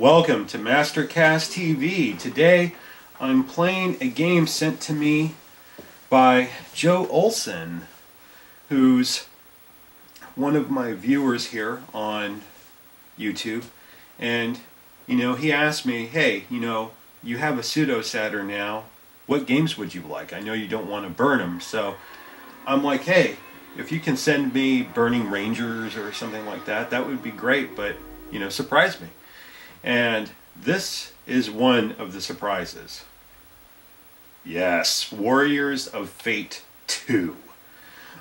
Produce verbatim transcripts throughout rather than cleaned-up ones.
Welcome to MasterCast T V. Today I'm playing a game sent to me by Joe Olson, who's one of my viewers here on YouTube. And, you know, he asked me, hey, you know, you have a pseudo Saturn now. What games would you like? I know you don't want to burn them. So I'm like, hey, if you can send me Burning Rangers or something like that, that would be great, but, you know, surprise me. And this is one of the surprises. Yes, Warriors of Fate two.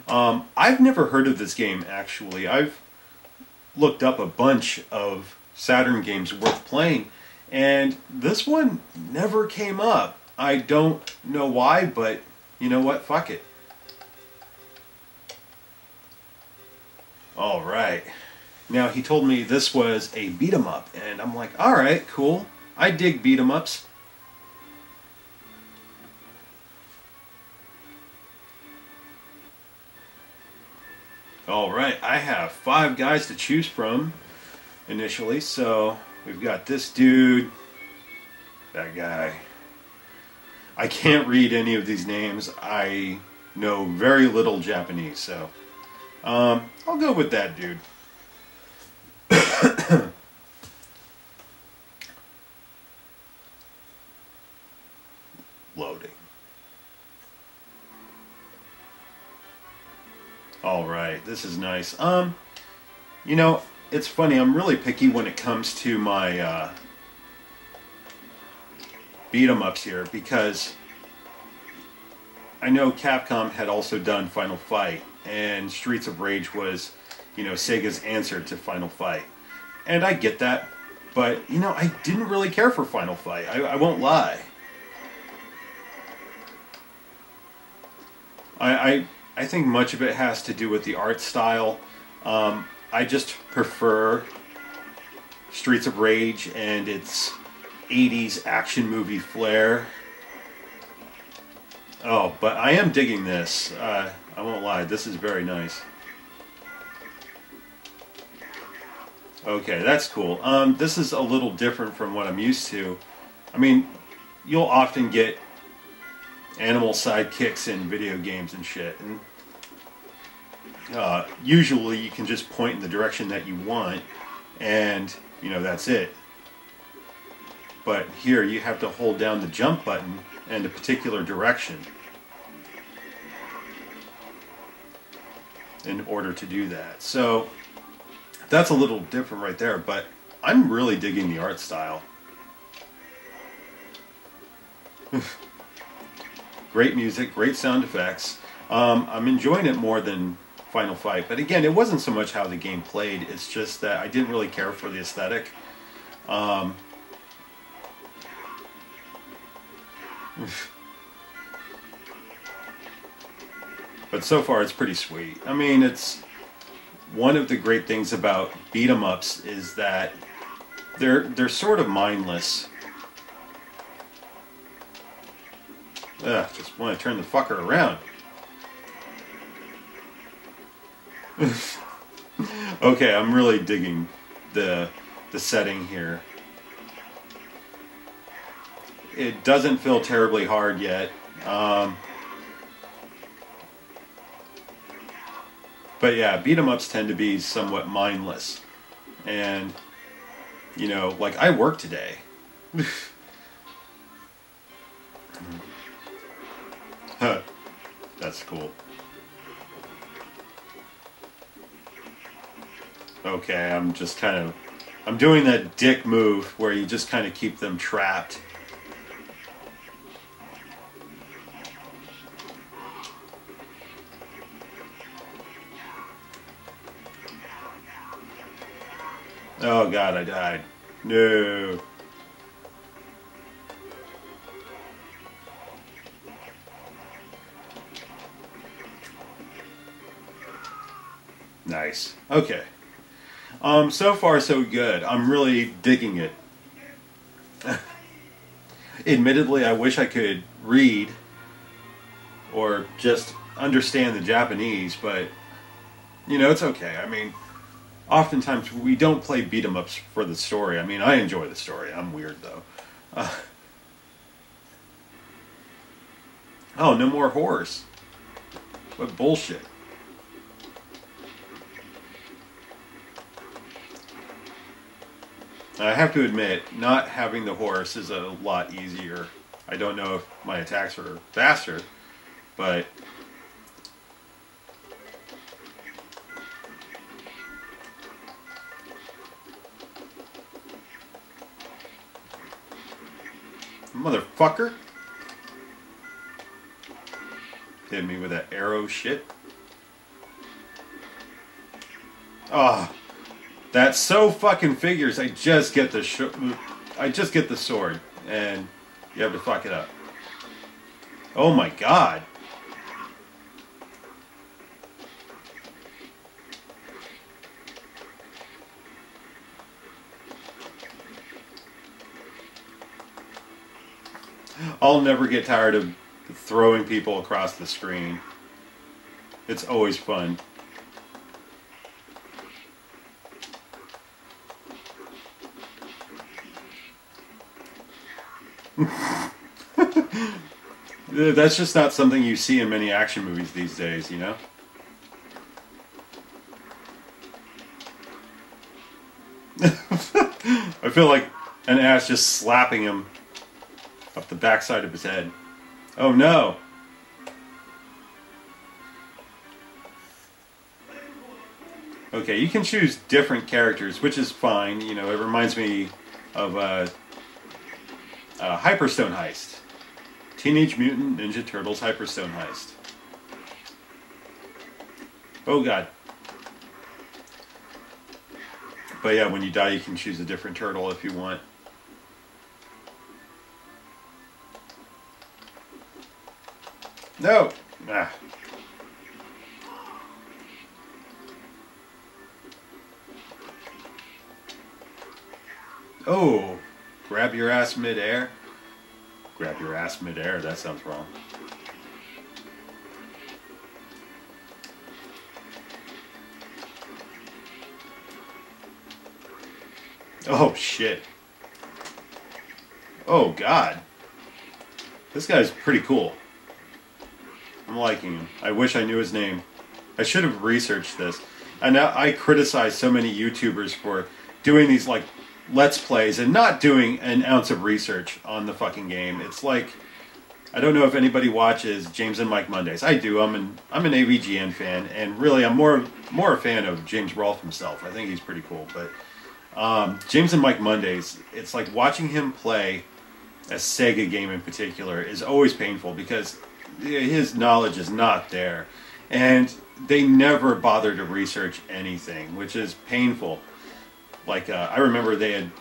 Um, I've never heard of this game, actually. I've looked up a bunch of Saturn games worth playing, and this one never came up. I don't know why, but you know what? Fuck it. All right. Now, he told me this was a beat-em-up, and I'm like, all right, cool. I dig beat-em-ups. All right, I have five guys to choose from initially, so we've got this dude, that guy. I can't read any of these names. I know very little Japanese, so um, I'll go with that dude. Loading. All right, this is nice. Um, you know, it's funny. I'm really picky when it comes to my uh, beat 'em ups here, because I know Capcom had also done Final Fight, and Streets of Rage was, you know, Sega's answer to Final Fight. And I get that, but, you know, I didn't really care for Final Fight. I, I won't lie. I, I I think much of it has to do with the art style. Um, I just prefer Streets of Rage and its eighties action movie flair. Oh, but I am digging this. Uh, I won't lie, this is very nice. Okay, that's cool. Um, this is a little different from what I'm used to. I mean, you'll often get animal sidekicks in video games and shit. And uh, usually you can just point in the direction that you want and, you know, that's it. But here you have to hold down the jump button and a particular direction in order to do that. So that's a little different right there, but I'm really digging the art style. Great music, great sound effects. Um, I'm enjoying it more than Final Fight, but again, it wasn't so much how the game played, it's just that I didn't really care for the aesthetic. Um, but so far it's pretty sweet. I mean, it's one of the great things about beat-em-ups is that they're they're sort of mindless. Ugh, just want to turn the fucker around. Okay, I'm really digging the the setting here. It doesn't feel terribly hard yet. Um, But yeah, beat-em-ups tend to be somewhat mindless. And, you know, like, I work today. Huh. That's cool. Okay, I'm just kind of... I'm doing that dick move where you just kind of keep them trapped. Oh god, I died. No. Nice. Okay. Um, so far so good. I'm really digging it. Admittedly, I wish I could read or just understand the Japanese, but you know, it's okay. I mean, oftentimes we don't play beat-em-ups for the story. I mean, I enjoy the story. I'm weird, though. Uh, oh, no more horse. What bullshit. I have to admit, not having the horse is a lot easier. I don't know if my attacks are faster, but... Motherfucker! Hit me with that arrow shit. Ah, oh, that so fucking figures. I just get the sh I just get the sword, and you have to fuck it up. Oh my god! I'll never get tired of throwing people across the screen. It's always fun. That's just not something you see in many action movies these days, you know? I feel like an ass just slapping him up the backside of his head. Oh no! Okay, you can choose different characters, which is fine. You know, it reminds me of uh, uh, Hyperstone Heist. Teenage Mutant Ninja Turtles Hyperstone Heist. Oh god. But yeah, when you die, you can choose a different turtle if you want. No! Ah. Oh! Grab your ass midair. Grab your ass midair, that sounds wrong. Oh shit. Oh god. This guy's pretty cool. I'm liking him. I wish I knew his name. I should have researched this. And I criticize so many YouTubers for doing these, like, Let's Plays and not doing an ounce of research on the fucking game. It's like, I don't know if anybody watches James and Mike Mondays. I do. I'm an, I'm an A V G N fan, and really I'm more, more a fan of James Rolfe himself. I think he's pretty cool. But um, James and Mike Mondays, it's like watching him play a Sega game in particular is always painful because... his knowledge is not there, and they never bother to research anything, which is painful. Like, uh, I remember they had,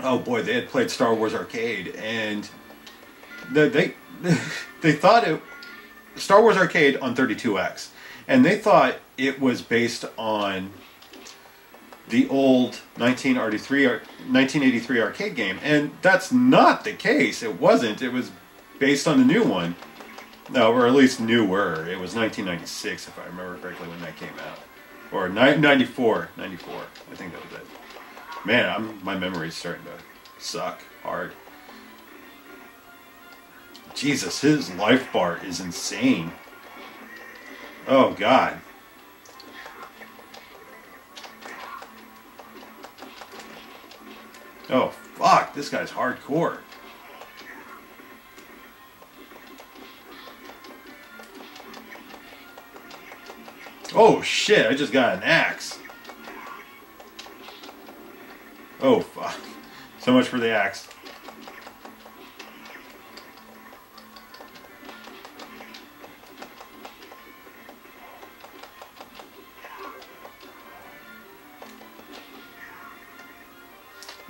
oh boy, they had played Star Wars Arcade, and they they, they thought it, Star Wars Arcade on thirty-two X, and they thought it was based on the old nineteen eighty-three arcade game, and that's not the case. It wasn't. It was based on the new one. No, or at least newer. It was nineteen ninety-six, if I remember correctly, when that came out. Or ninety-four, ninety-four. I think that was it. Man, I'm, my memory's starting to suck hard. Jesus, his life bar is insane. Oh, God. Oh, fuck. This guy's hardcore. Oh shit, I just got an axe. Oh fuck. So much for the axe.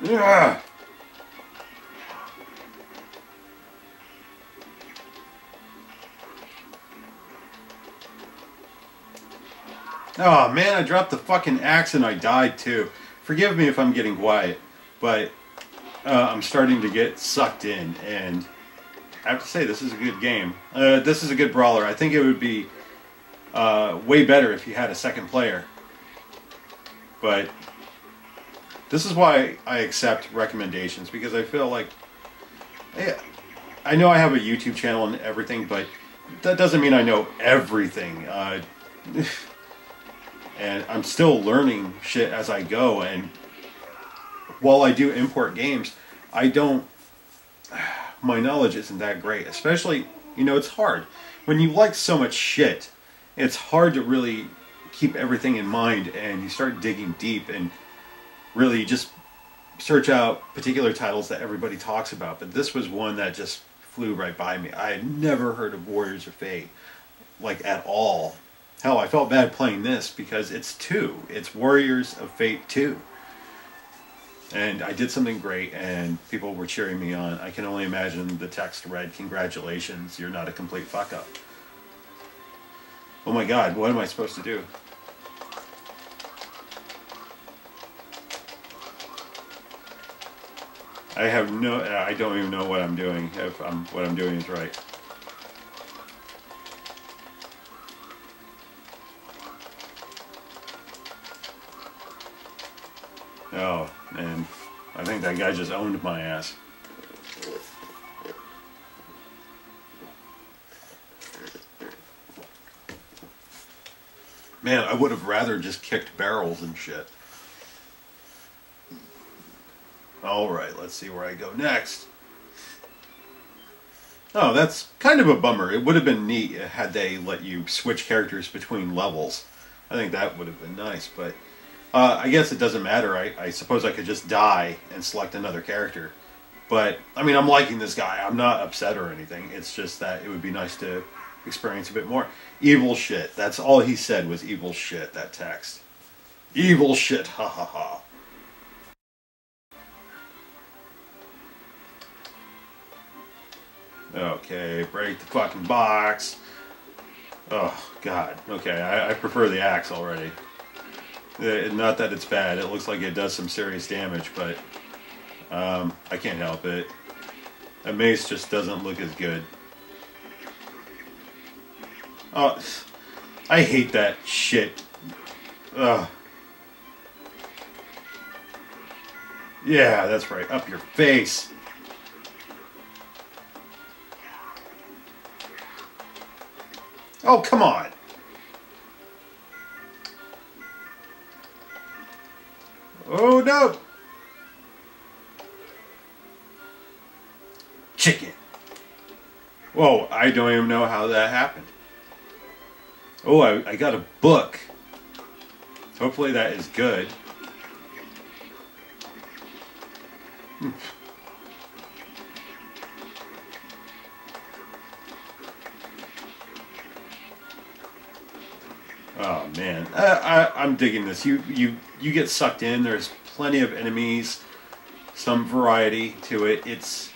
Yeah. Oh man, I dropped the fucking axe and I died too. Forgive me if I'm getting quiet, but uh, I'm starting to get sucked in, and I have to say this is a good game. Uh, this is a good brawler. I think it would be uh, way better if you had a second player. But this is why I accept recommendations, because I feel like, I, I know I have a YouTube channel and everything, but that doesn't mean I know everything. Uh, and I'm still learning shit as I go, and while I do import games, I don't, my knowledge isn't that great. Especially, you know, it's hard. When you like so much shit, it's hard to really keep everything in mind, and you start digging deep and really just search out particular titles that everybody talks about. But this was one that just flew right by me. I had never heard of Warriors of Fate, like, at all. Hell, I felt bad playing this because it's two. It's Warriors of Fate two. And I did something great, and people were cheering me on. I can only imagine the text read, "Congratulations, you're not a complete fuck-up." Oh my god, what am I supposed to do? I have no... I don't even know what I'm doing, if I'm, what I'm doing is right. Oh, and I think that guy just owned my ass. Man, I would have rather just kicked barrels and shit. Alright, let's see where I go next. Oh, that's kind of a bummer. It would have been neat had they let you switch characters between levels. I think that would have been nice, but... Uh, I guess it doesn't matter. I, I suppose I could just die and select another character. But, I mean, I'm liking this guy. I'm not upset or anything. It's just that it would be nice to experience a bit more. Evil shit. That's all he said was evil shit, that text. Evil shit, ha ha ha. Okay, break the fucking box. Oh, God. Okay, I, I prefer the axe already. Not that it's bad, it looks like it does some serious damage, but um, I can't help it. A mace just doesn't look as good. Oh, I hate that shit. Ugh. Yeah, that's right, up your face. Oh, come on. Oh no! Chicken! Whoa, I don't even know how that happened. Oh, I, I got a book. Hopefully that is good. Hmm. Oh man, I, I, I'm digging this. You you you get sucked in. There's plenty of enemies, some variety to it. It's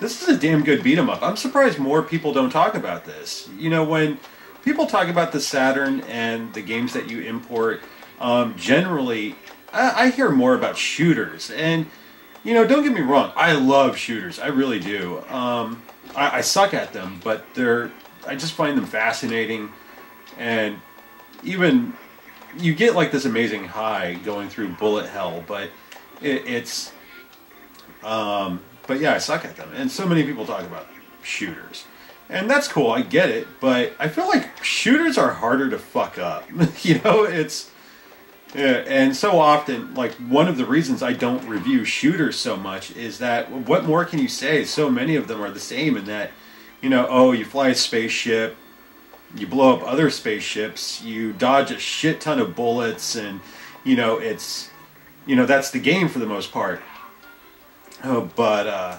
this is a damn good beat 'em up. I'm surprised more people don't talk about this. You know, when people talk about the Saturn and the games that you import, um, generally I, I hear more about shooters. And you know, don't get me wrong, I love shooters. I really do. Um, I, I suck at them, but they're I just find them fascinating. And even you get like this amazing high going through bullet hell, but it, it's um but yeah, I suck at them, and so many people talk about shooters, and that's cool, I get it, but I feel like shooters are harder to fuck up. You know, it's yeah, and so often, like, one of the reasons I don't review shooters so much is that, what more can you say? So many of them are the same, in that, you know, oh, you fly a spaceship, you blow up other spaceships, you dodge a shit ton of bullets, and, you know, it's, you know, that's the game for the most part. Oh, but, uh,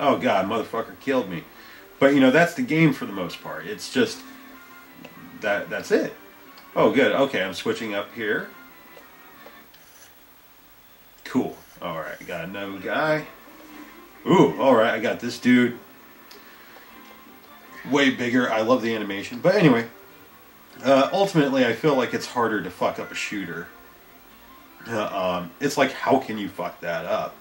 oh god, motherfucker killed me. But, you know, that's the game for the most part. It's just, that, that's it. Oh, good, okay, I'm switching up here. Cool, alright, got another guy. Ooh, alright, I got this dude. Way bigger. I love the animation. But anyway, uh, ultimately I feel like it's harder to fuck up a shooter. Uh, um, it's like, how can you fuck that up?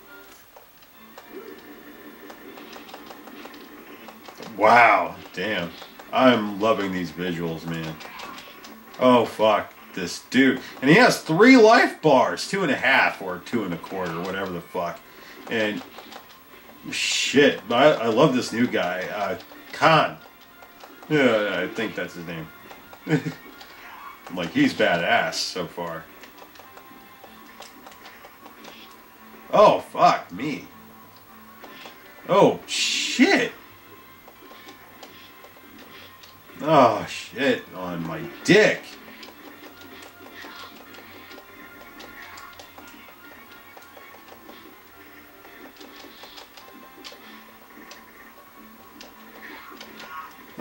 Wow. Damn. I'm loving these visuals, man. Oh, fuck. this dude. And he has three life bars. Two and a half or two and a quarter, whatever the fuck. And shit, I, I love this new guy. Uh, Khan. Yeah, I think that's his name. Like, he's badass so far. Oh, fuck me. Oh, shit. Oh, shit on my dick.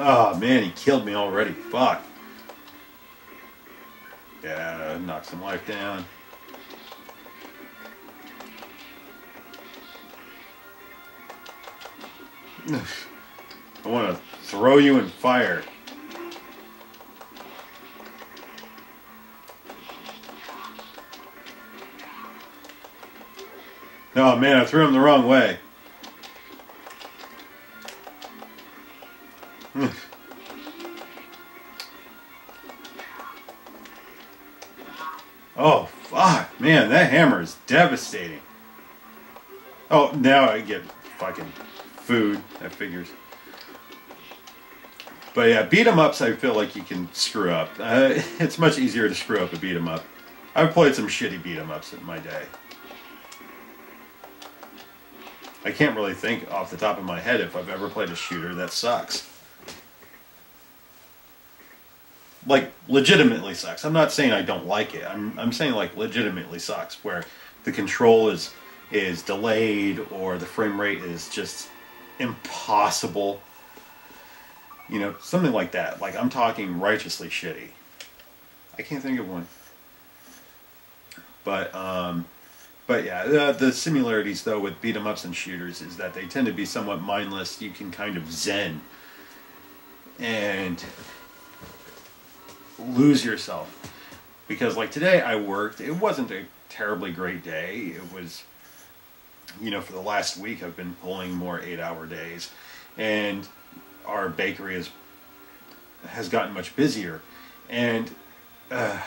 Oh, man, he killed me already. Fuck. Yeah, knock some life down. I want to throw you in fire. Oh, man, I threw him the wrong way. Oh, fuck, man, that hammer is devastating. Oh, now I get fucking food, that figures. But yeah, beat-em-ups, I feel like you can screw up. Uh, it's much easier to screw up a beat-em-up. I've played some shitty beat-em-ups in my day. I can't really think off the top of my head if I've ever played a shooter that sucks. Like, legitimately sucks. I'm not saying I don't like it. I'm, I'm saying, like, legitimately sucks, where the control is is delayed or the frame rate is just impossible. You know, something like that. Like, I'm talking righteously shitty. I can't think of one. But, um... But yeah, the, the similarities, though, with beat-em-ups and shooters is that they tend to be somewhat mindless. You can kind of zen and lose yourself. Because, like, today I worked. It wasn't a terribly great day. It was, you know, for the last week I've been pulling more eight-hour days. And our bakery is, has gotten much busier. And uh,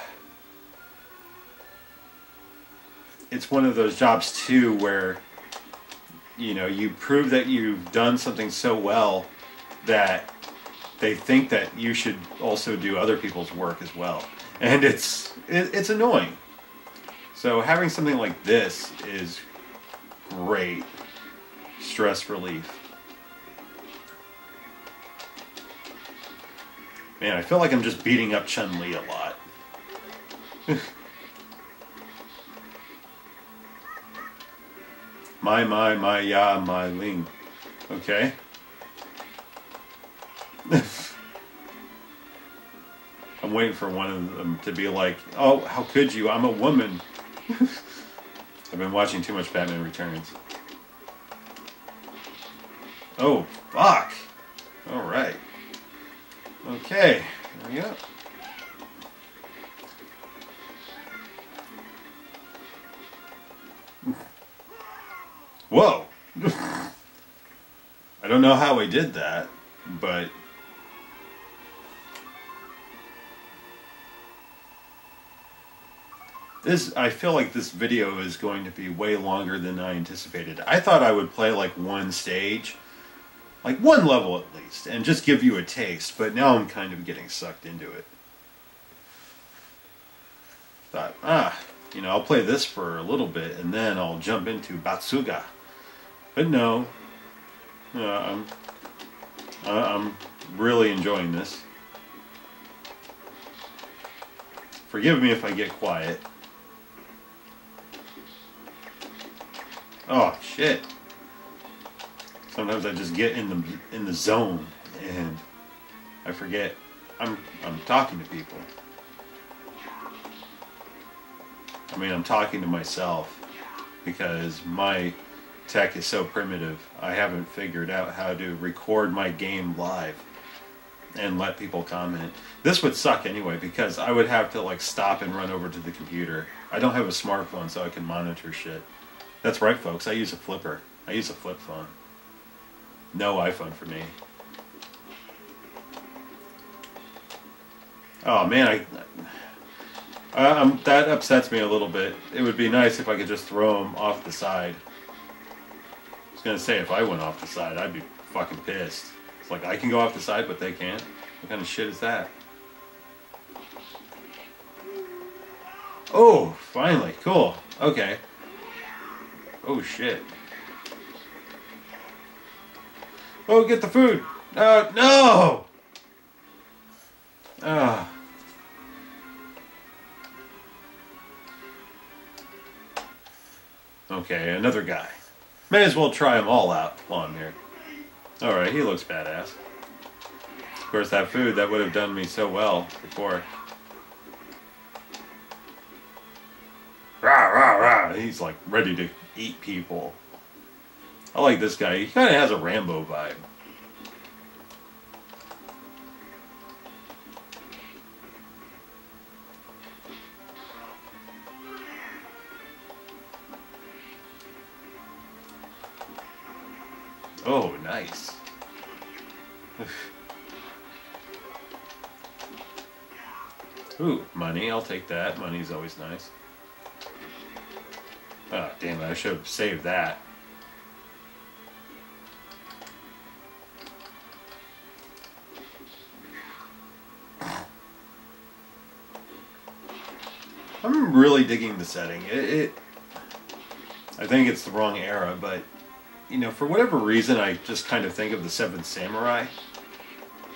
it's one of those jobs, too, where, you know, you prove that you've done something so well that they think that you should also do other people's work as well. And it's it, it's annoying. So having something like this is great stress relief. Man, I feel like I'm just beating up Chun-Li a lot. My, my, my, ya, my, ling. Okay. I'm waiting for one of them to be like, oh, how could you? I'm a woman. I've been watching too much Batman Returns. Oh, fuck. All right. Okay. There we go. Whoa! I don't know how I did that, but this, I feel like this video is going to be way longer than I anticipated. I thought I would play like one stage, like one level at least, and just give you a taste, but now I'm kind of getting sucked into it. Thought, ah, you know, I'll play this for a little bit and then I'll jump into Batsuga. But no, uh, I'm, uh, I'm really enjoying this. Forgive me if I get quiet. Oh, shit. Sometimes I just get in the in the zone and I forget I'm I'm talking to people. I mean, I'm talking to myself because my tech is so primitive. I haven't figured out how to record my game live and let people comment. This would suck anyway because I would have to like stop and run over to the computer. I don't have a smartphone so I can monitor shit. That's right, folks. I use a flipper. I use a flip phone. No iPhone for me. Oh man, I Uh, um, that upsets me a little bit. It would be nice if I could just throw him off the side. I was gonna say, if I went off the side, I'd be fucking pissed. It's like, I can go off the side, but they can't? What kind of shit is that? Oh, finally. Cool. Okay. Oh, shit. Oh, get the food! Uh, no! Ah. Uh. Okay, another guy. May as well try them all out while I'm here. Alright, he looks badass. Of course, that food, that would have done me so well before. Rah, rah, rah. He's like ready to eat people. I like this guy. He kind of has a Rambo vibe. Oh, nice. Ooh, money. I'll take that. Money's always nice. Oh, damn it. I should have saved that. I'm really digging the setting. It, it I think it's the wrong era, but... You know, for whatever reason, I just kind of think of the Seventh Samurai.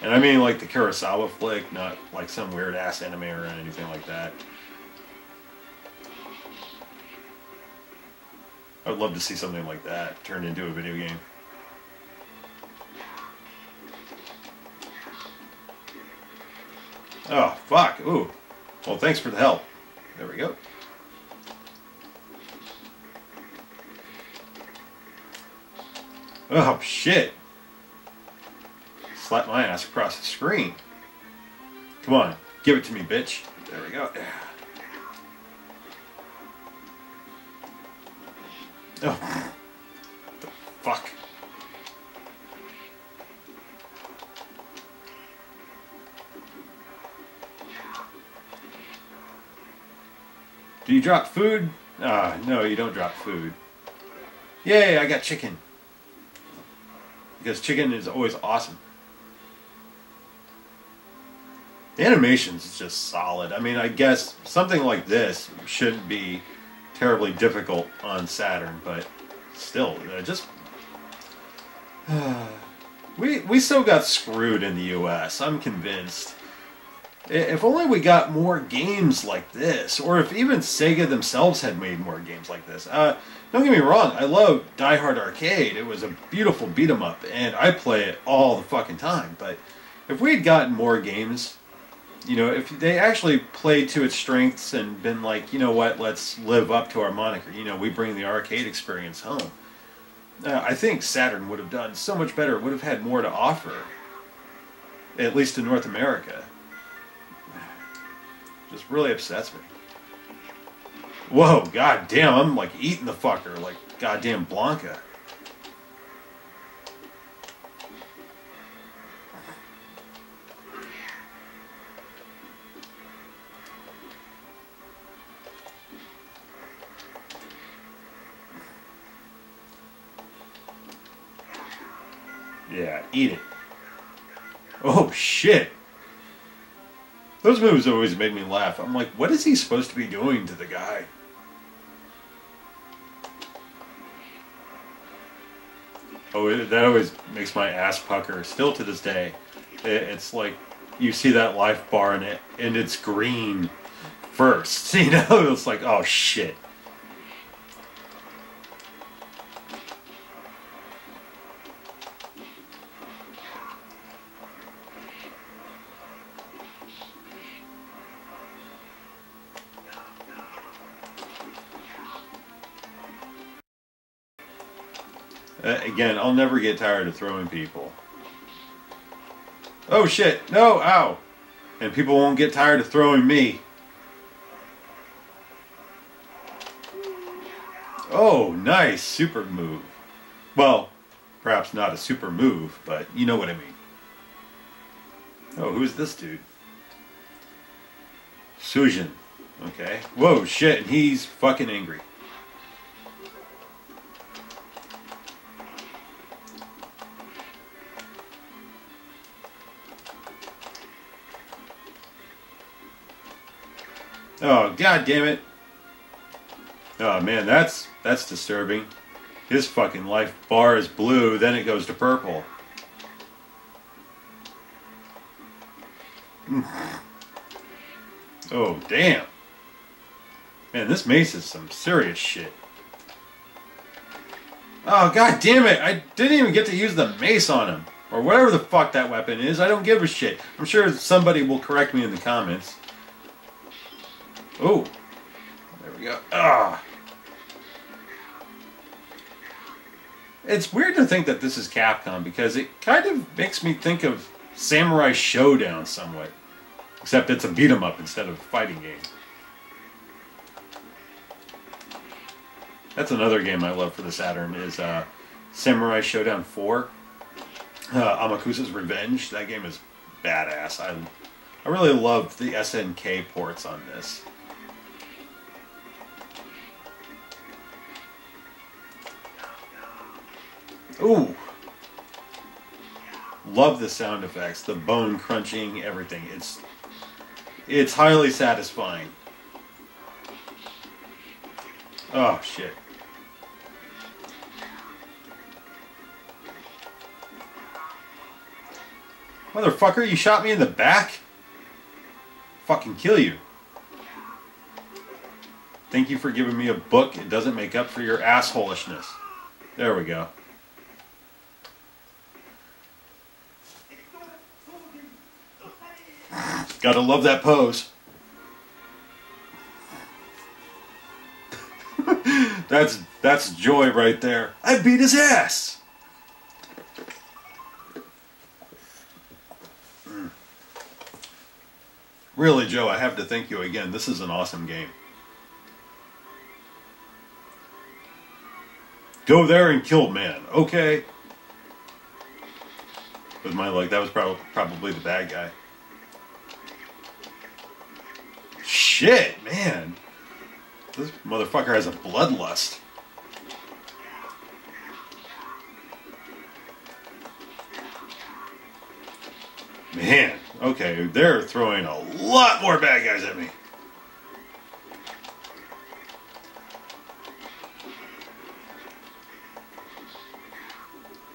And I mean like the Kurosawa flick, not like some weird-ass anime or anything like that. I would love to see something like that turned into a video game. Oh, fuck. Ooh. Well, thanks for the help. There we go. Oh, shit. Slap my ass across the screen. Come on. Give it to me, bitch. There we go. Oh. What the fuck? Do you drop food? Ah, no, you don't drop food. Yay, I got chicken. Because chicken is always awesome. The animation's is just solid. I mean, I guess something like this shouldn't be terribly difficult on Saturn, but still, uh, just... Uh, we, we still got screwed in the U S, I'm convinced. If only we got more games like this, or if even Sega themselves had made more games like this. Uh, don't get me wrong, I love Die Hard Arcade. It was a beautiful beat-em-up, and I play it all the fucking time. But if we had gotten more games, you know, if they actually played to its strengths and been like, you know what, let's live up to our moniker. You know, we bring the arcade experience home. Uh, I think Saturn would have done so much better. It would have had more to offer, at least in North America. Just really upsets me. Whoa, goddamn, I'm like eating the fucker like goddamn Blanca. Yeah, eat it. Oh shit. Those movies always made me laugh. I'm like, what is he supposed to be doing to the guy? Oh, it, that always makes my ass pucker. Still to this day, it, it's like you see that life bar in it, and it's green first. You know, it's like, oh shit. Uh, again, I'll never get tired of throwing people. Oh shit, no, ow! And people won't get tired of throwing me. Oh, nice, super move. Well, perhaps not a super move, but you know what I mean. Oh, who's this dude? Sujin. Okay. Whoa, shit, and he's fucking angry. Oh, god damn it. Oh man, that's that's disturbing. His fucking life bar is blue, then it goes to purple. Oh damn. Man, this mace is some serious shit. Oh god damn it, I didn't even get to use the mace on him. Or whatever the fuck that weapon is, I don't give a shit. I'm sure somebody will correct me in the comments. Oh, there we go. Ah, it's weird to think that this is Capcom because it kind of makes me think of Samurai Showdown somewhat, except it's a beat 'em up instead of a fighting game. That's another game I love for the Saturn is uh, Samurai Showdown four, uh, Amakusa's Revenge. That game is badass. I I really love the S N K ports on this. Ooh! Love the sound effects, the bone crunching, everything. It's it's highly satisfying. Oh shit. Motherfucker, you shot me in the back? Fucking kill you. Thank you for giving me a book. It doesn't make up for your assholishness. There we go. Gotta love that pose. That's that's joy right there. I beat his ass. Mm. Really, Joe, I have to thank you again. This is an awesome game. Go there and kill man. Okay. With my luck, that was prob probably the bad guy. Shit, man. This motherfucker has a bloodlust. Man, okay, they're throwing a lot more bad guys at me.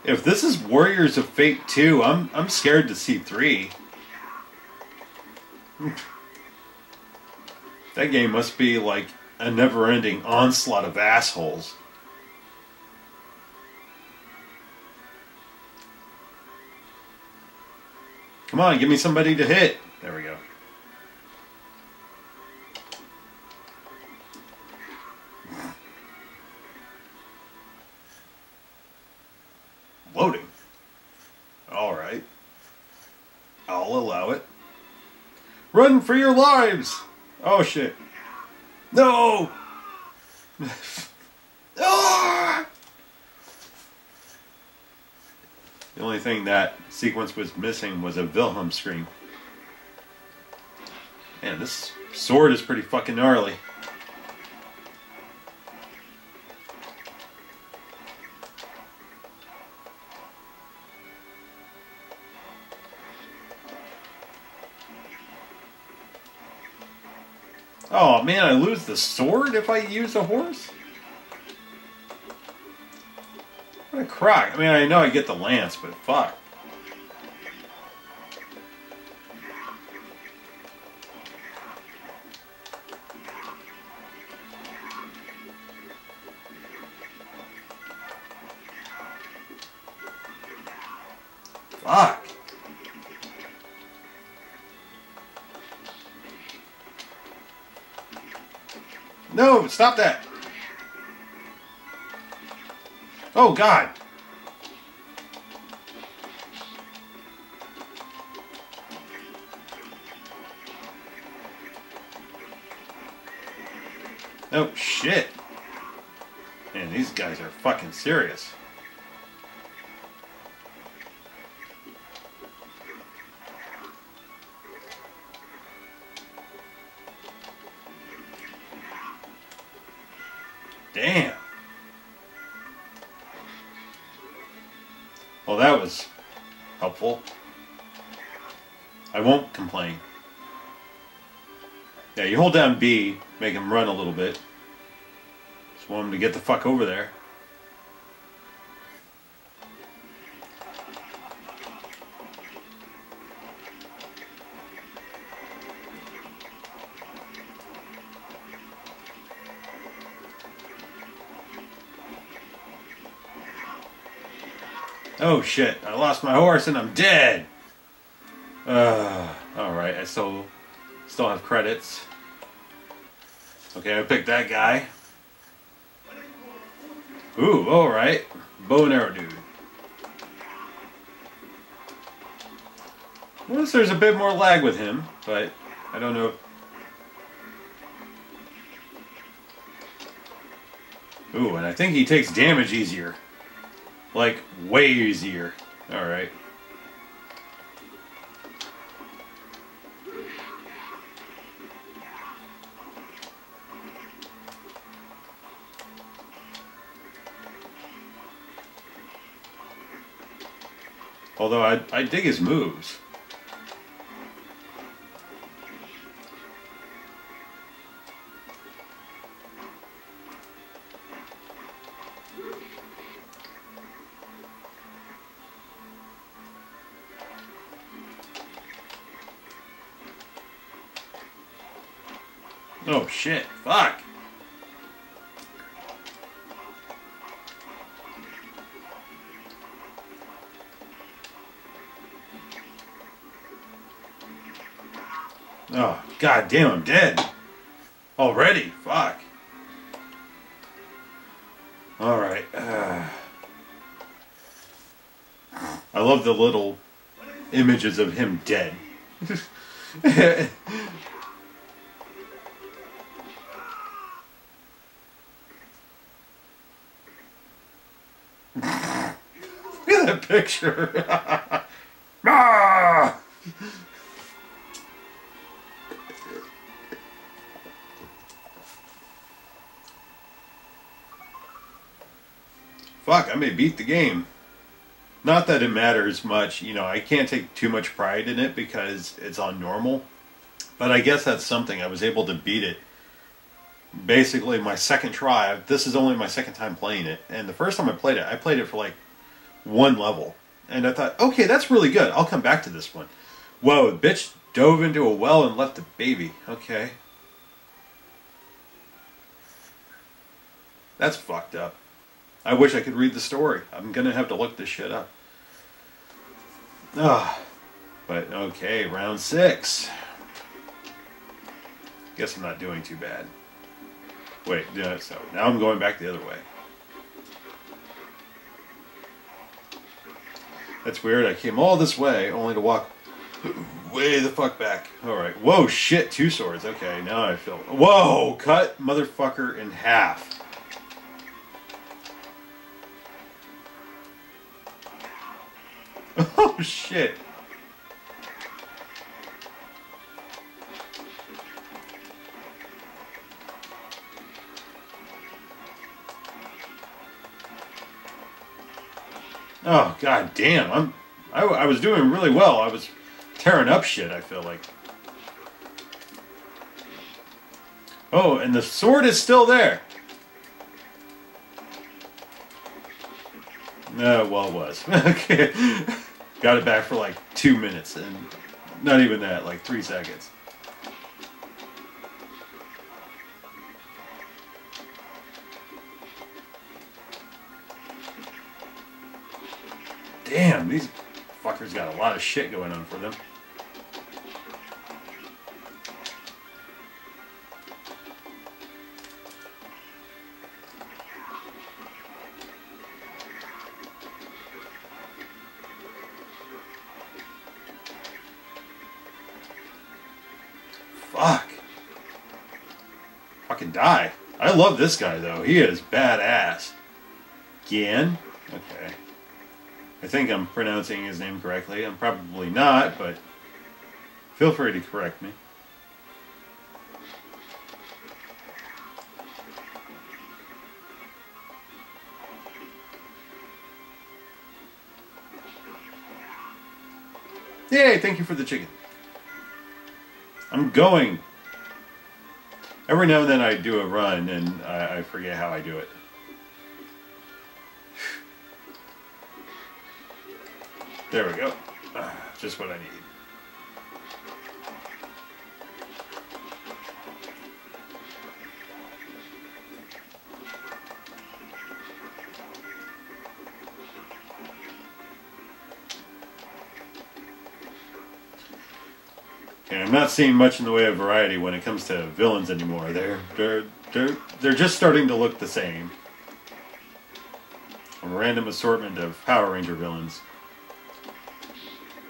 If this is Warriors of Fate two, I'm I'm scared to see three. That game must be like a never-ending onslaught of assholes. Come on, give me somebody to hit. There we go. Loading. All right. I'll allow it. Run for your lives! Oh shit. No! Ah! The only thing that sequence was missing was a Wilhelm scream. Man, this sword is pretty fucking gnarly. Oh man, I lose the sword if I use a horse? What a crock. I mean, I know I get the lance, but fuck. Fuck. No, stop that. Oh, God. Oh, shit. Man, these guys are fucking serious. Damn. Well, that was helpful. I won't complain. Yeah, you hold down B, make him run a little bit. Just want him to get the fuck over there. Oh shit, I lost my horse and I'm dead! Uh, Alright, I still, still have credits. Okay, I picked that guy. Ooh, alright. Bow and arrow dude. I notice there's a bit more lag with him, but I don't know. Ooh, and I think he takes damage easier. Like, way easier. Alright. Although, I, I dig his moves. Oh shit, fuck. Oh, god damn, I'm dead. Already, fuck. Alright. Uh, I love the little images of him dead. Picture. Ah! Fuck, I may beat the game. Not that it matters much, you know, I can't take too much pride in it because it's on normal. But I guess that's something. I was able to beat it. Basically, my second try. This is only my second time playing it. And the first time I played it, I played it for like one level, and I thought, okay, that's really good, I'll come back to this one. Whoa, bitch dove into a well and left the baby. Okay, that's fucked up. I wish I could read the story. I'm gonna have to look this shit up. Ah, but okay, round six. Guess I'm not doing too bad. Wait, no, so now I'm going back the other way. That's weird, I came all this way, only to walk way the fuck back. Alright, whoa, shit, two swords. Okay, now I feel... Whoa, cut motherfucker in half. Oh, shit. Oh, god damn, I'm, I, I was doing really well. I was tearing up shit, I feel like. Oh, and the sword is still there. No, uh, well, it was. Okay. Got it back for like two minutes, and not even that, like three seconds. Damn, these fuckers got a lot of shit going on for them. Fuck. Fucking die. I love this guy, though. He is badass. Gan? Okay. I think I'm pronouncing his name correctly. I'm probably not, but feel free to correct me. Yay, thank you for the chicken. I'm going. Every now and then I do a run and I, I forget how I do it. There we go. Ah, just what I need. And I'm not seeing much in the way of variety when it comes to villains anymore. They're they're they're they're just starting to look the same. A random assortment of Power Ranger villains.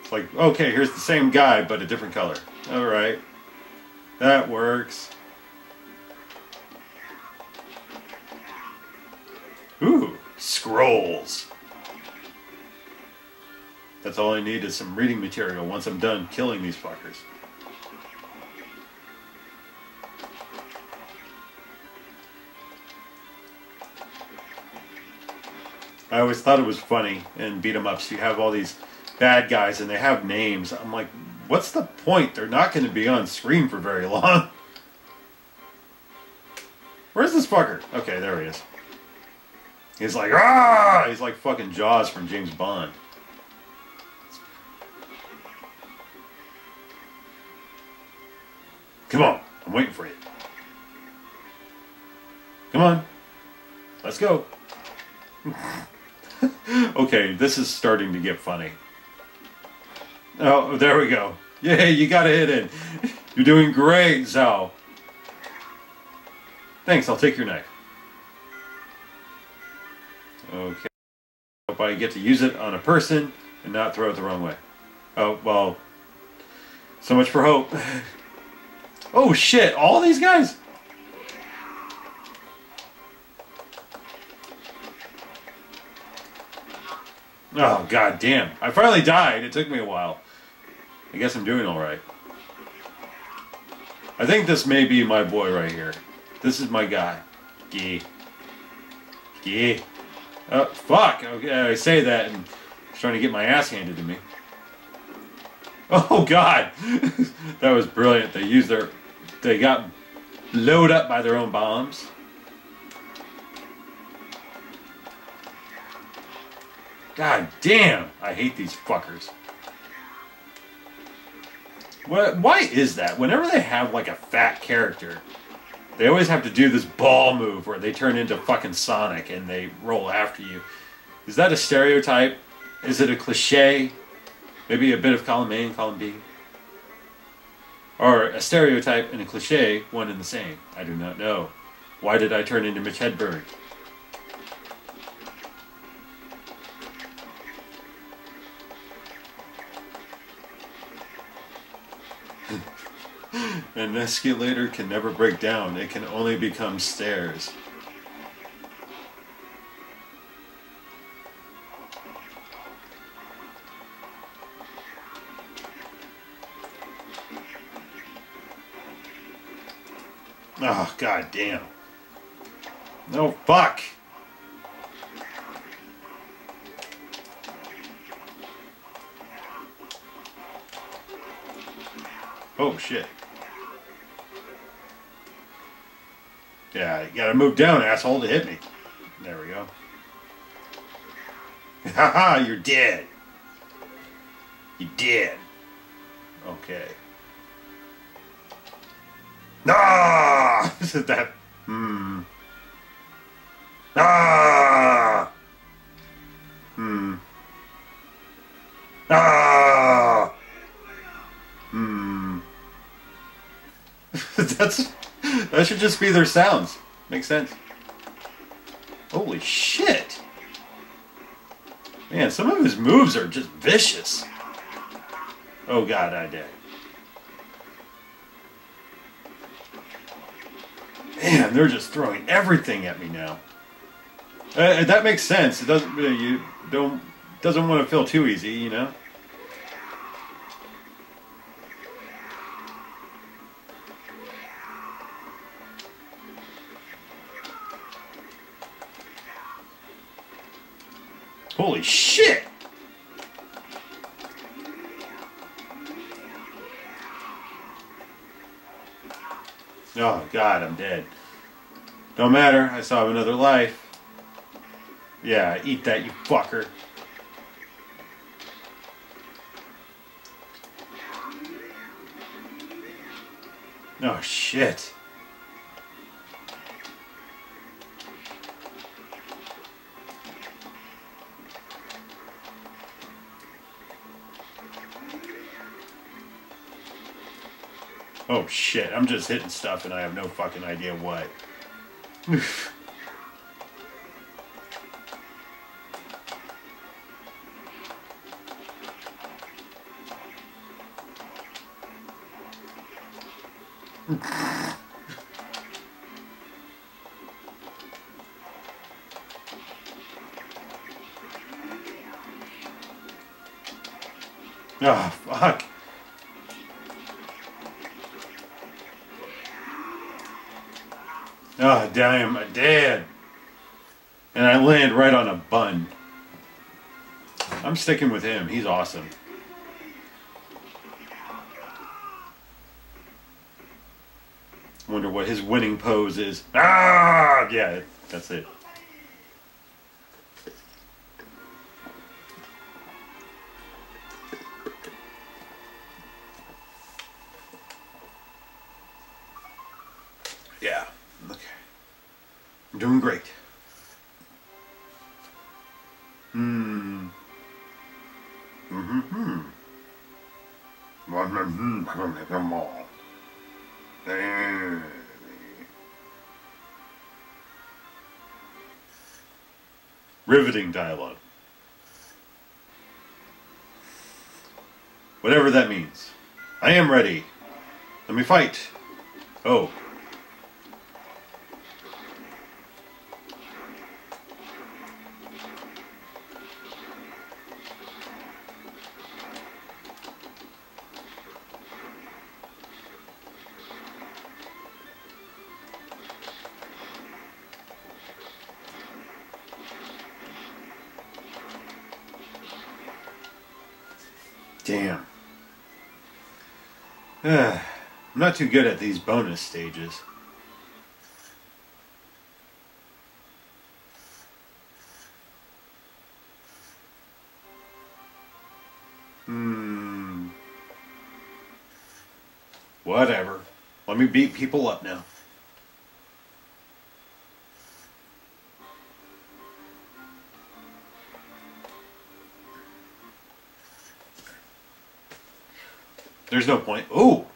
It's like, okay, here's the same guy but a different color. All right, that works. Ooh, scrolls. That's all I need is some reading material once I'm done killing these fuckers. I always thought it was funny in beat 'em ups. You have all these bad guys and they have names. I'm like, what's the point? They're not going to be on screen for very long. Where's this fucker? Okay, there he is. He's like, ah! He's like fucking Jaws from James Bond. Come on, I'm waiting for you. Come on, let's go. Okay, this is starting to get funny. Oh, there we go. Yay, you got a hit in. You're doing great, Zao. Thanks, I'll take your knife. Okay, hope I get to use it on a person and not throw it the wrong way. Oh, well, so much for hope. Oh shit, all these guys? Oh god damn. I finally died. It took me a while. I guess I'm doing alright. I think this may be my boy right here. This is my guy. Gee. Gee. Oh fuck. Okay, I say that and I'm trying to get my ass handed to me. Oh god. That was brilliant. They used their They got blowed up by their own bombs. God damn! I hate these fuckers. What, why is that? Whenever they have like a fat character, they always have to do this ball move where they turn into fucking Sonic and they roll after you. Is that a stereotype? Is it a cliche? Maybe a bit of column A and column B? Or a stereotype and a cliche, one and the same. I do not know. Why did I turn into Mitch Hedberg? An escalator can never break down. It can only become stairs. Oh, god damn. No, fuck. Oh, shit. Yeah, you gotta move down, asshole, to hit me. There we go. Haha, you're dead. You're dead. Okay. Ah! This is that. Hmm. Ah! Hmm. Ah! Hmm. That's. That should just be their sounds. Makes sense. Holy shit! Man, some of his moves are just vicious. Oh god, I did. Man, they're just throwing everything at me now. Uh, that makes sense. It doesn't uh, you don't doesn't want to feel too easy, you know. Holy shit! Oh God, I'm dead. Don't matter, I still have another life. Yeah, eat that, you fucker. Oh shit. Oh shit, I'm just hitting stuff and I have no fucking idea what. Oh fuck. Oh, damn, I'm dead. And I land right on a bun. I'm sticking with him. He's awesome. Wonder what his winning pose is. Ah, yeah, that's it. Doing great. Hmm. Mm-hmm. Mm-hmm. Riveting dialogue. Whatever that means. I am ready. Let me fight. Oh. Damn. I'm not too good at these bonus stages. Hmm. Whatever. Let me beat people up now. There's no point. Ooh!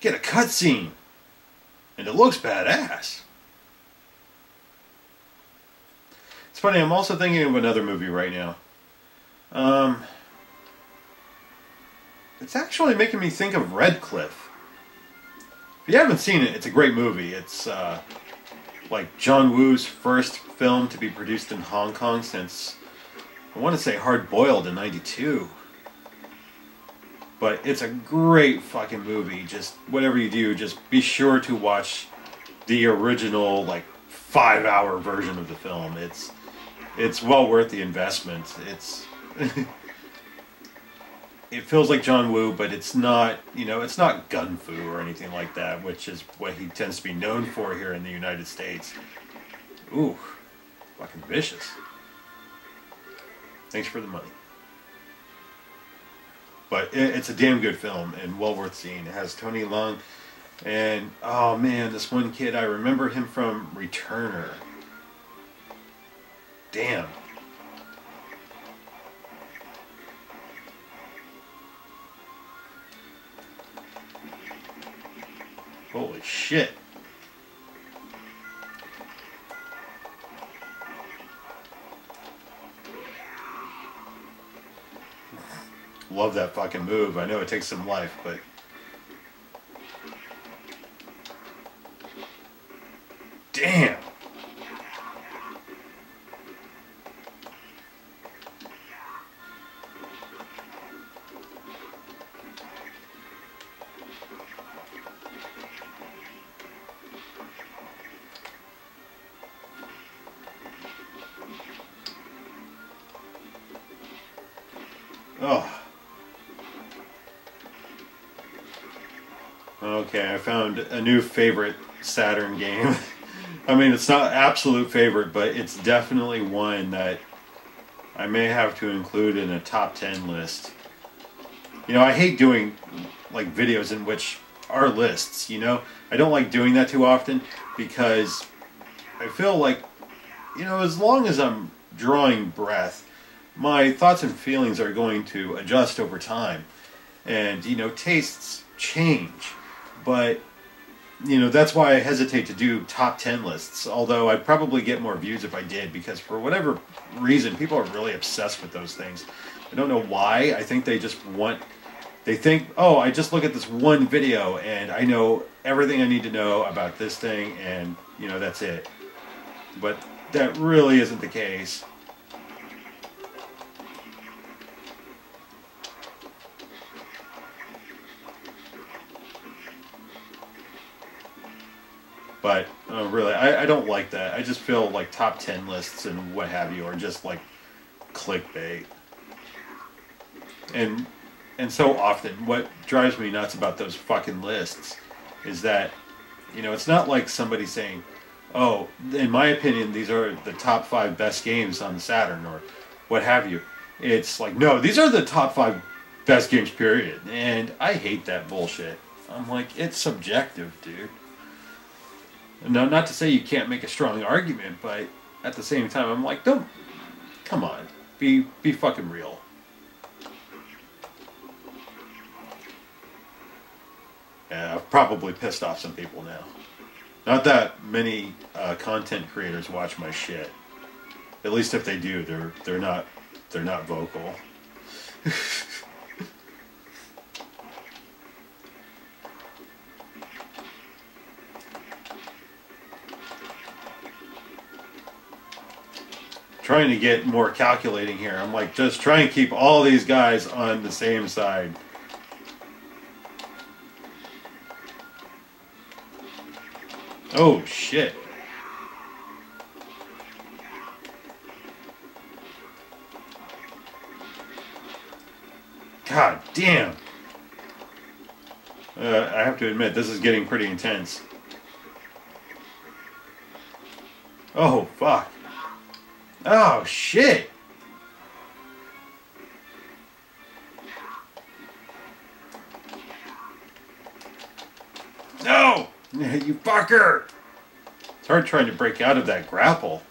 Get a cutscene! And it looks badass! It's funny, I'm also thinking of another movie right now. Um, it's actually making me think of Red Cliff. If you haven't seen it, it's a great movie. It's uh, like John Woo's first film to be produced in Hong Kong since, I want to say, Hard Boiled in ninety-two. But it's a great fucking movie. Just whatever you do, just be sure to watch the original, like, five-hour version of the film. It's it's well worth the investment. It's it feels like John Woo, but it's not, you know, it's not gun fu or anything like that, which is what he tends to be known for here in the United States. Ooh, fucking vicious. Thanks for the money. But it's a damn good film and well worth seeing. It has Tony Leung and, oh man, this one kid, I remember him from Returner. Damn. Holy shit. Love that fucking move. I know it takes some life, but... Damn! Oh, okay, I found a new favorite Saturn game. I mean, it's not absolute favorite, but it's definitely one that I may have to include in a top ten list. You know, I hate doing, like, videos in which are lists, you know? I don't like doing that too often because I feel like, you know, as long as I'm drawing breath, my thoughts and feelings are going to adjust over time. And, you know, tastes change. But, you know, that's why I hesitate to do top ten lists. Although I'd probably get more views if I did, because for whatever reason, people are really obsessed with those things. I don't know why. I think they just want... They think, oh, I just look at this one video and I know everything I need to know about this thing and, you know, that's it. But that really isn't the case. But, oh, really, I, I don't like that. I just feel like top ten lists and what have you are just like clickbait. And and so often, what drives me nuts about those fucking lists is that, you know, it's not like somebody saying, oh, in my opinion, these are the top five best games on the Saturn or what have you. It's like, no, these are the top five best games, period. And I hate that bullshit. I'm like, it's subjective, dude. No, not to say you can't make a strong argument, but at the same time, I'm like, don't, come on, be be fucking real. Yeah, I've probably pissed off some people now. Not that many uh, content creators watch my shit. At least if they do, they're they're not they're not vocal. Trying to get more calculating here. I'm like, just try and keep all these guys on the same side. Oh, shit. God damn. Uh, I have to admit, this is getting pretty intense. Oh, fuck. Oh, shit! No! You fucker! It's hard trying to break out of that grapple.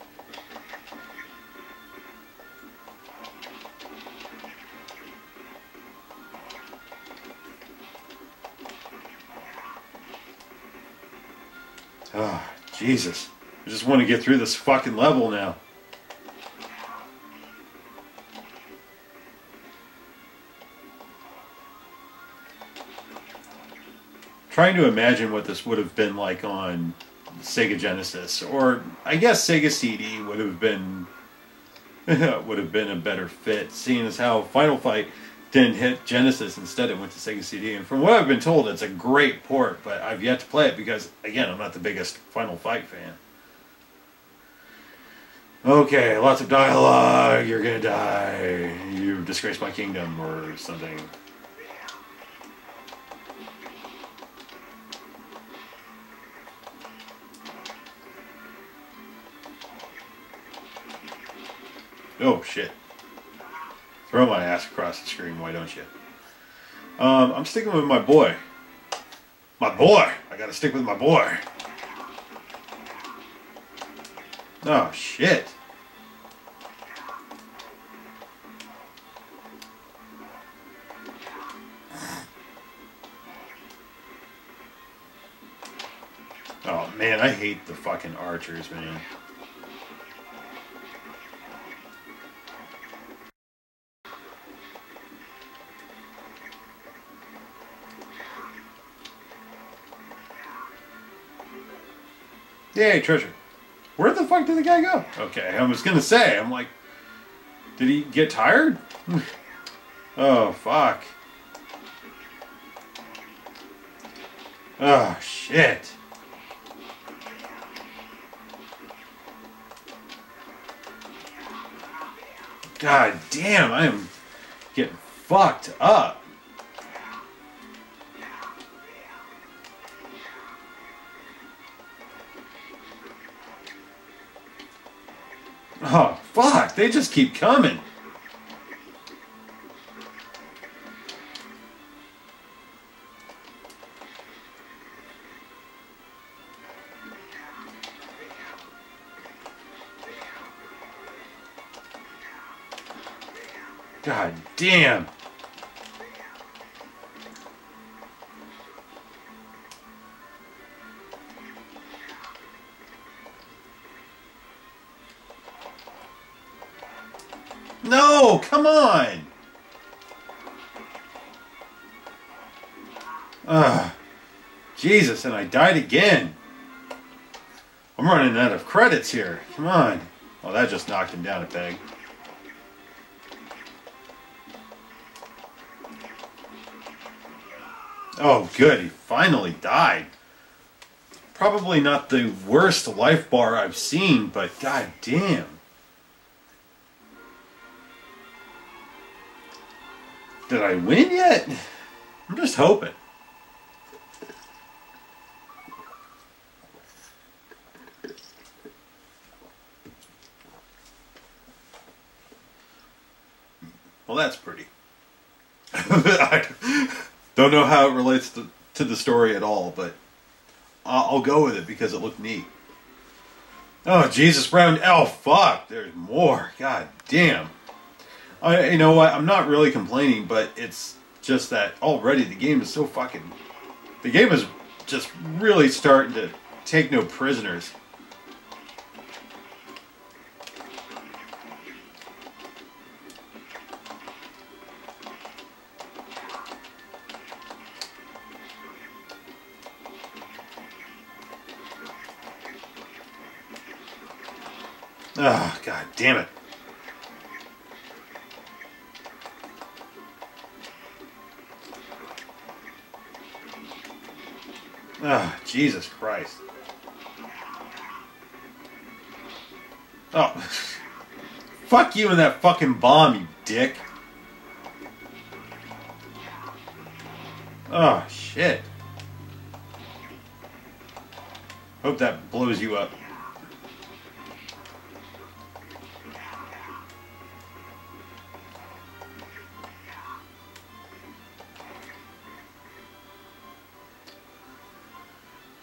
Oh, Jesus. I just want to get through this fucking level now. Trying to imagine what this would have been like on Sega Genesis, or I guess Sega C D would have been would have been a better fit, seeing as how Final Fight didn't hit Genesis, instead it went to Sega C D. And from what I've been told, it's a great port, but I've yet to play it because, again, I'm not the biggest Final Fight fan. Okay, lots of dialogue. You're gonna die. You've disgraced my kingdom, or something. Oh, shit. Throw my ass across the screen, why don't you? Um, I'm sticking with my boy. My boy! I gotta stick with my boy. Oh, shit. Oh, man, I hate the fucking archers, man. Yay, treasure. Where the fuck did the guy go? Okay, I was gonna say, I'm like, did he get tired? Oh, fuck. Oh, shit. God damn, I am getting fucked up. Oh, fuck! They just keep coming! God damn! No, come on! Ugh. Jesus, and I died again. I'm running out of credits here. Come on. Oh, that just knocked him down a peg. Oh, good. He finally died. Probably not the worst life bar I've seen, but goddamn. Did I win yet? I'm just hoping. Well, that's pretty. Don't know how it relates to, to the story at all, but I'll, I'll go with it because it looked neat. Oh, Jesus, Brown. Oh, fuck. There's more. God damn. I, you know what? I'm not really complaining, but it's just that already the game is so fucking... The game is just really starting to take no prisoners. Oh, God damn it. Oh, Jesus Christ. Oh. Fuck you and that fucking bomb, you dick. Oh, shit. Hope that blows you up.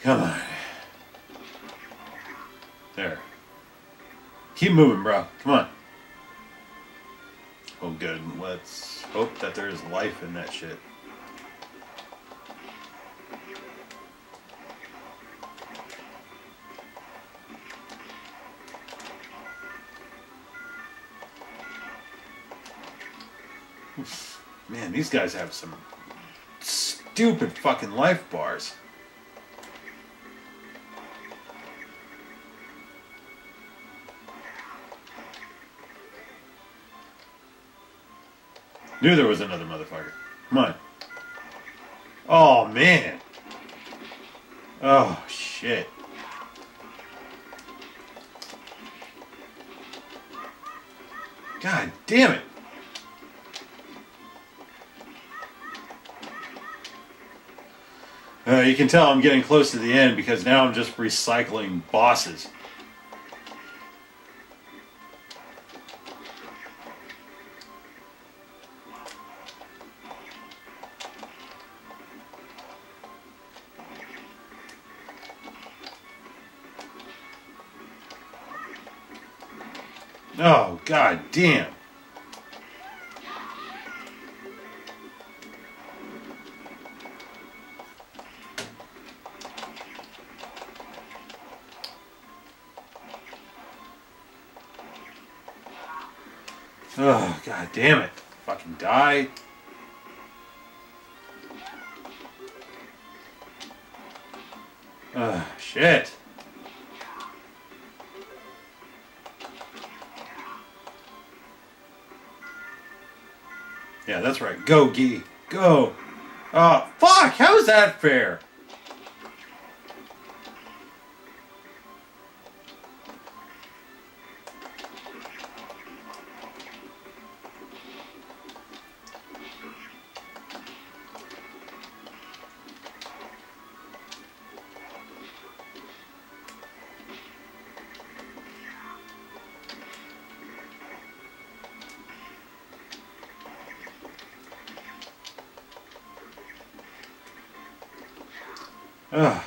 Come on. There. Keep moving, bro. Come on. Oh, good. Let's hope that there is life in that shit. Man, these guys have some stupid fucking life bars. Knew there was another motherfucker. Come on. Oh, man. Oh, shit. God damn it. Uh, you can tell I'm getting close to the end because now I'm just recycling bosses. Oh, god damn. Oh, god damn it. Fucking die. Oh, shit. Yeah, that's right. Go, Gee. Go. Oh, fuck! How is that fair? Ugh.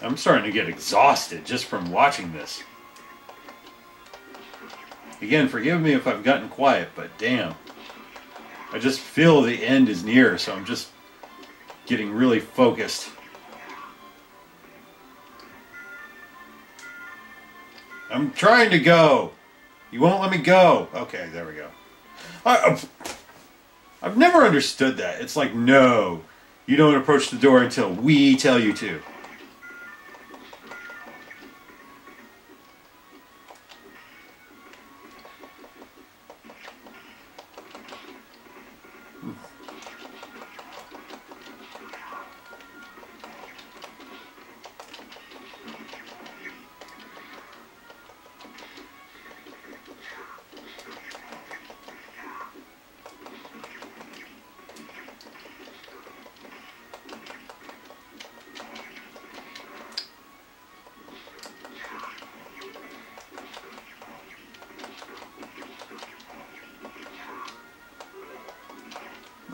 I'm starting to get exhausted just from watching this. Again, forgive me if I've gotten quiet, but damn. I just feel the end is near, so I'm just getting really focused. I'm trying to go. You won't let me go. Okay, there we go. I, I've never understood that. It's like, no, you don't approach the door until we tell you to.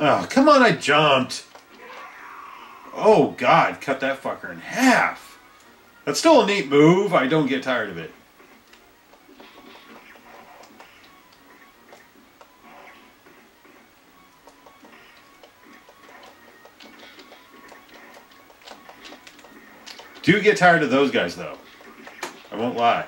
Oh, come on, I jumped. Oh, God, cut that fucker in half. That's still a neat move. I don't get tired of it. Do get tired of those guys, though. I won't lie.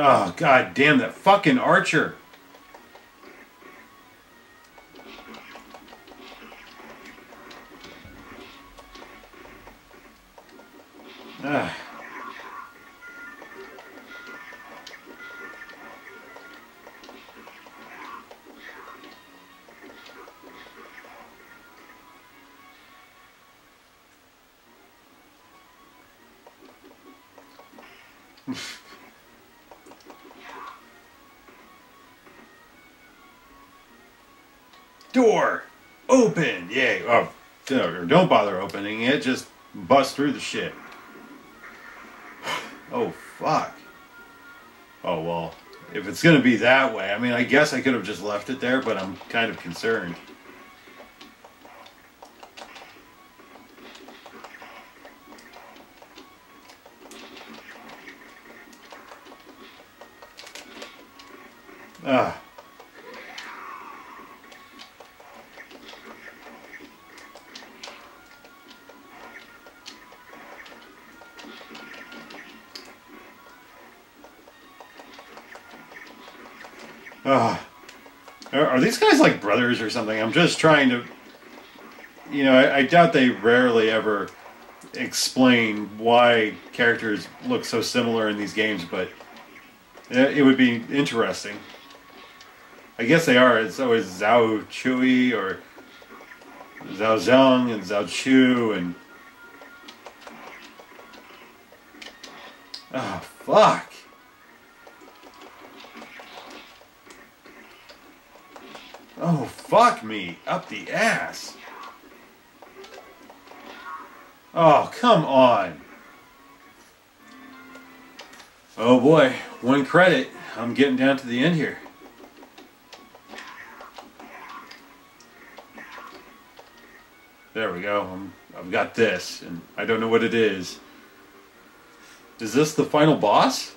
Oh, god damn, that fucking archer. Ugh. Door open, yay! Oh, don't bother opening it. Just bust through the shit. Oh fuck. Oh well, if it's gonna be that way, I mean, I guess I could have just left it there, but I'm kind of concerned. Ah. Uh, are these guys like brothers or something? I'm just trying to... You know, I, I doubt they rarely ever explain why characters look so similar in these games, but it, it would be interesting. I guess they are. It's always Zhao Chui or Zhao Zhang and Zhao Chu and... Oh, fuck! Oh, fuck me. Up the ass. Oh, come on. Oh, boy. One credit. I'm getting down to the end here. There we go. I'm, I've got this, and I don't know what it is. Is this the final boss?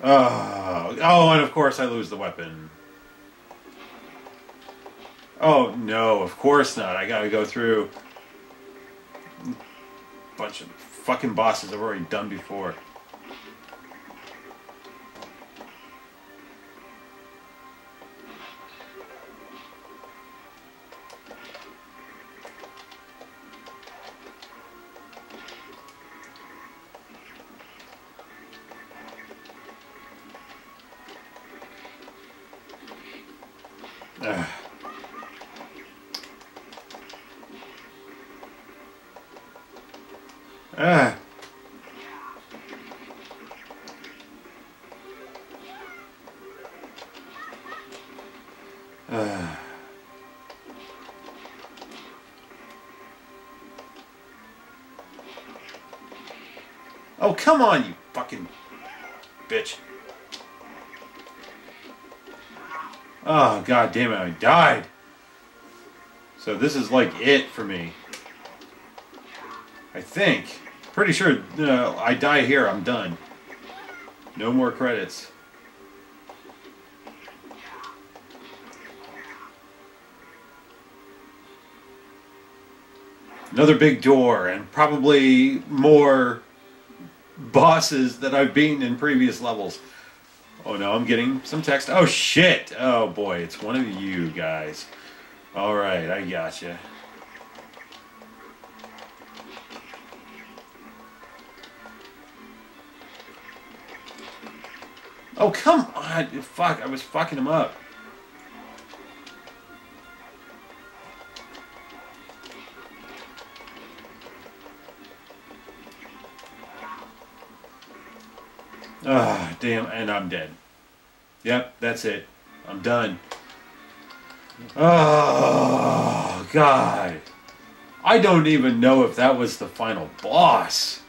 Oh, oh, and of course I lose the weapon. Oh, no, of course not. I gotta go through a bunch of fucking bosses I've already done before. Ugh. Ugh. Ugh. Oh, come on, you fucking bitch. Oh, god damn it, I died. So this is like it for me. I think. Pretty sure uh, I die here, I'm done. No more credits. Another big door, and probably more bosses that I've beaten in previous levels. Oh no, I'm getting some text. Oh shit! Oh boy, it's one of you guys. Alright, I gotcha. Oh, come on! Fuck, I was fucking him up. Ah, damn, and I'm dead. Yep, that's it. I'm done. Oh, God. I don't even know if that was the final boss.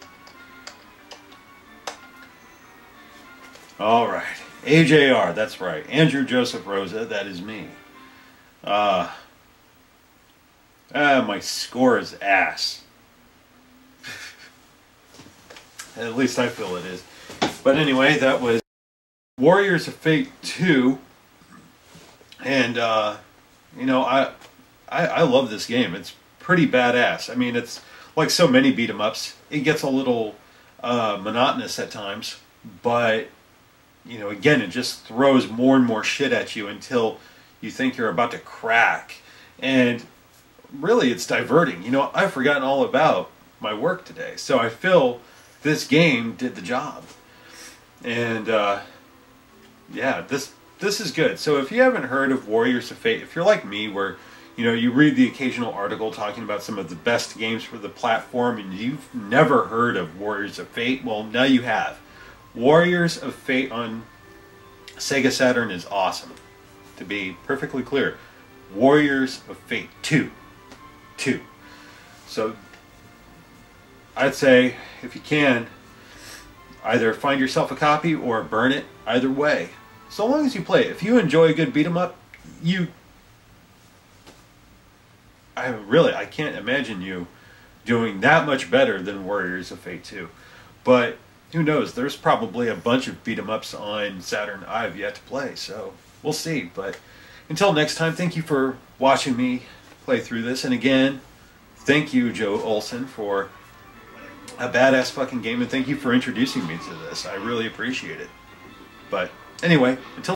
All right. A J R, that's right. Andrew Joseph Rosa, that is me. Uh, ah, my score is ass. At least I feel it is. But anyway, that was Warriors of Fate two, and uh, you know, I, I I love this game. It's pretty badass. I mean, it's like so many beat 'em ups. It gets a little uh, monotonous at times, but you know, again, it just throws more and more shit at you until you think you're about to crack. And really, it's diverting. You know, I've forgotten all about my work today, so I feel this game did the job. And, uh, yeah, this this is good. So if you haven't heard of Warriors of Fate, if you're like me where, you know, you read the occasional article talking about some of the best games for the platform and you've never heard of Warriors of Fate, well, now you have. Warriors of Fate on Sega Saturn is awesome. To be perfectly clear, Warriors of Fate two. two. So I'd say, if you can, either find yourself a copy or burn it, either way. So long as you play it. If you enjoy a good beat 'em up, you... I really, I can't imagine you doing that much better than Warriors of Fate two. But who knows, there's probably a bunch of beat 'em ups on Saturn I've yet to play, so we'll see. But until next time, thank you for watching me play through this. And again, thank you, Joe Olson, for a badass fucking game, and thank you for introducing me to this. I really appreciate it. But anyway, until